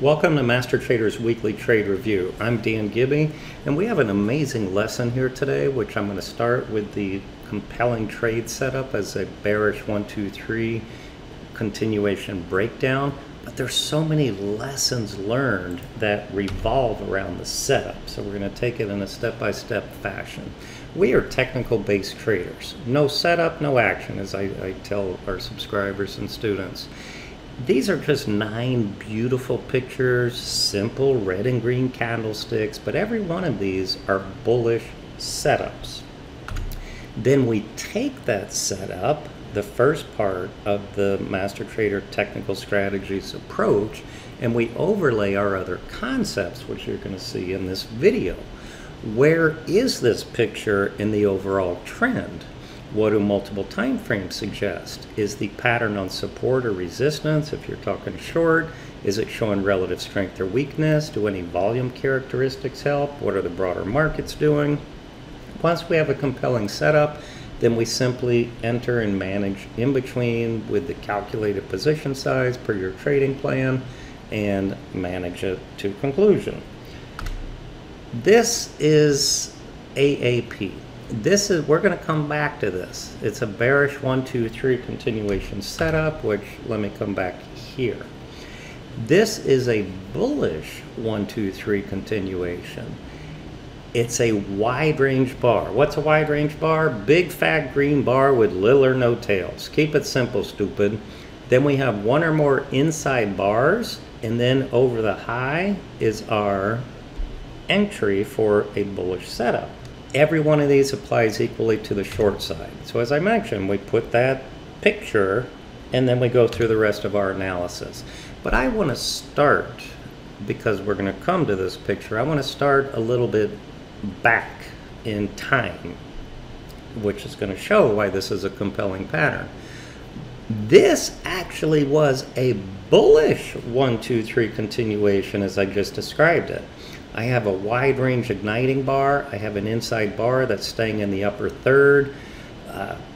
Welcome to Master Traders Weekly Trade Review. I'm Dan Gibby, and we have an amazing lesson here today, which I'm going to start with the compelling trade setup as a bearish 1, 2, 3 continuation breakdown. But there's so many lessons learned that revolve around the setup, so we're going to take it in a step-by-step fashion. We are technical-based traders. No setup, no action, as I tell our subscribers and students. These are just 9 beautiful pictures, simple red and green candlesticks, but every one of these are bullish setups. Then we take that setup, the first part of the Master Trader Technical Strategies approach, and we overlay our other concepts, which you're going to see in this video. Where is this picture in the overall trend? What do multiple time frames suggest? Is the pattern on support or resistance, if you're talking short? Is it showing relative strength or weakness? Do any volume characteristics help? What are the broader markets doing? Once we have a compelling setup, then we simply enter and manage in between with the calculated position size per your trading plan and manage it to conclusion. This is AAP. We're going to come back to this. It's a bearish 1, 2, 3 continuation setup, which let me come back here. This is a bullish 1, 2, 3 continuation. It's a wide range bar. What's a wide range bar? Big fat green bar with little or no tails. Keep it simple, stupid. Then we have one or more inside bars, and then over the high is our entry for a bullish setup. Every one of these applies equally to the short side. So as I mentioned, we put that picture and then we go through the rest of our analysis. But I want to start, because we're going to come to this picture, I want to start a little bit back in time, which is going to show why this is a compelling pattern. This actually was a bullish 1, 2, 3 continuation as I just described it. I have a wide range igniting bar. I have an inside bar that's staying in the upper third.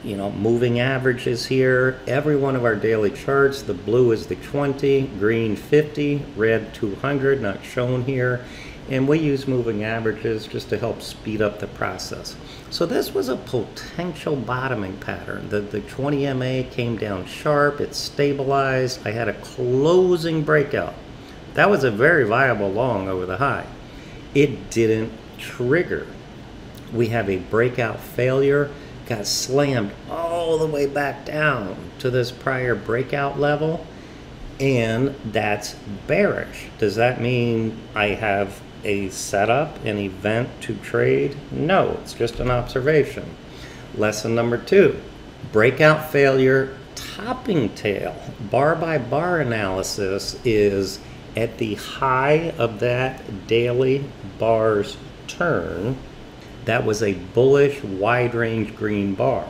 You know, moving averages here. Every one of our daily charts, the blue is the 20, green 50, red 200, not shown here. And we use moving averages just to help speed up the process. So this was a potential bottoming pattern. The 20MA came down sharp, it stabilized. I had a closing breakout. That was a very viable long over the high. It didn't trigger. We have a breakout failure, got slammed all the way back down to this prior breakout level, and that's bearish. Does that mean I have a setup, an event to trade? No, it's just an observation. Lesson number 2, breakout failure, topping tail, bar by bar analysis is at the high of that daily bar's turn. That was a bullish wide range green bar.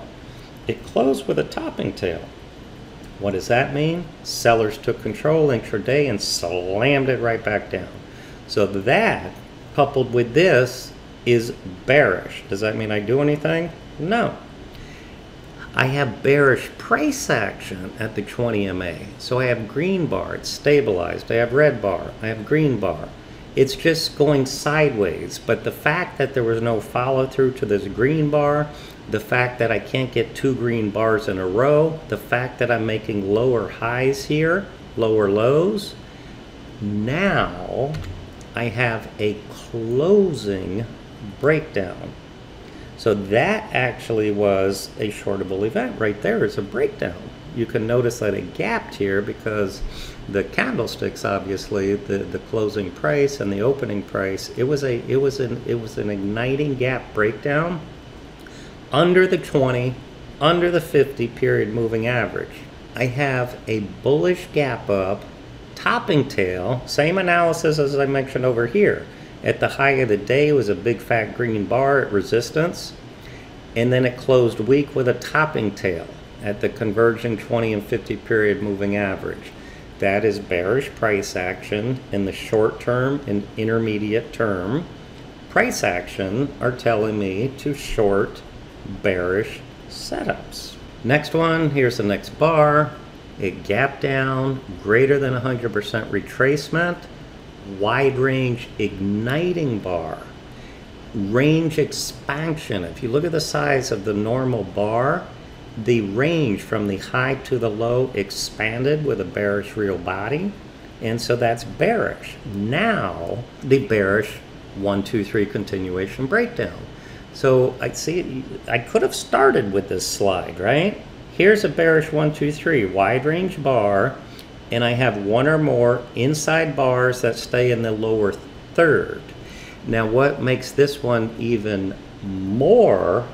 It closed with a topping tail. What does that mean? Sellers took control intraday and slammed it right back down. So that, coupled with this, is bearish. Does that mean I do anything? No. I have bearish price action at the 20MA. So I have green bar, it's stabilized. I have red bar, I have green bar. It's just going sideways, but the fact that there was no follow through to this green bar, the fact that I can't get 2 green bars in a row, the fact that I'm making lower highs here, lower lows, now I have a closing breakdown. So that actually was a shortable event right there. It's a breakdown. You can notice that it gapped here because the candlesticks, obviously, the closing price and the opening price, it was an igniting gap breakdown under the 20, under the 50 period moving average. I have a bullish gap up, topping tail, same analysis as I mentioned over here. At the high of the day was a big fat green bar at resistance, and then it closed weak with a topping tail at the converging 20 and 50 period moving average. That is bearish price action in the short term and intermediate term. Price action are telling me to short bearish setups. Next one, here's the next bar. It gapped down, greater than 100% retracement. wide range igniting bar, range expansion. If you look at the size of the normal bar, the range from the high to the low expanded with a bearish real body, and so that's bearish. Now the bearish 1, 2, 3 continuation breakdown. So I see, I could have started with this slide, right? Here's a bearish 1, 2, 3 wide range bar, and I have one or more inside bars that stay in the lower third. Now what makes this one even more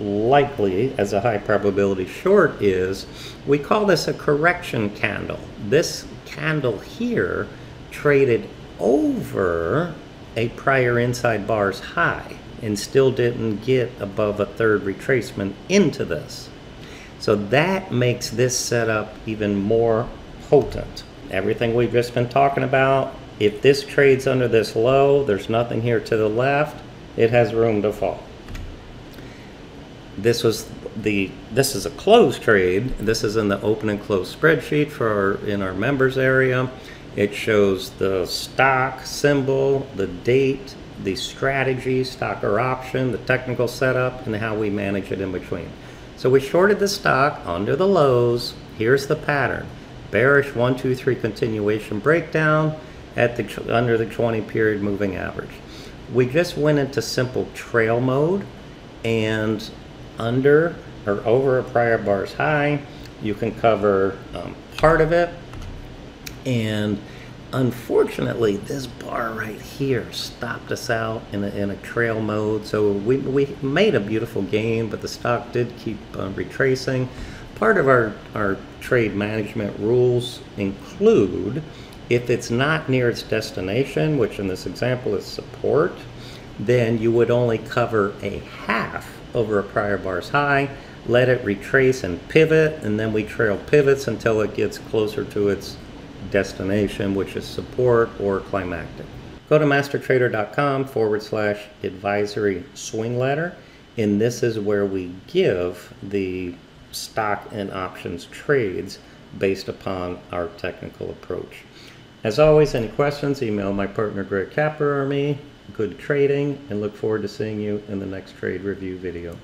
likely as a high probability short is we call this a correction candle. This candle here traded over a prior inside bar's high and still didn't get above a third retracement into this. So that makes this setup even more potent. Everything we've just been talking about, if this trades under this low, there's nothing here to the left, it has room to fall. This is a closed trade. This is in the open and close spreadsheet for in our members area. It shows the stock symbol, the date, the strategy, stock or option, the technical setup, and how we manage it in between. So we shorted the stock under the lows. Here's the pattern. Bearish 1, 2, 3 continuation breakdown at the under the 20 period moving average. We just went into simple trail mode, and under or over a prior bar's high, you can cover part of it. And unfortunately, this bar right here stopped us out in a trail mode. So we made a beautiful gain, but the stock did keep retracing. Part of our trade management rules include, if it's not near its destination, which in this example is support, then you would only cover a half over a prior bar's high, let it retrace and pivot, and then we trail pivots until it gets closer to its destination, which is support or climactic. Go to mastertrader.com/advisory-swing-letter, and this is where we give the stock and options trades based upon our technical approach. As always, any questions, email my partner Greg Capper or me. Good trading, and look forward to seeing you in the next trade review video.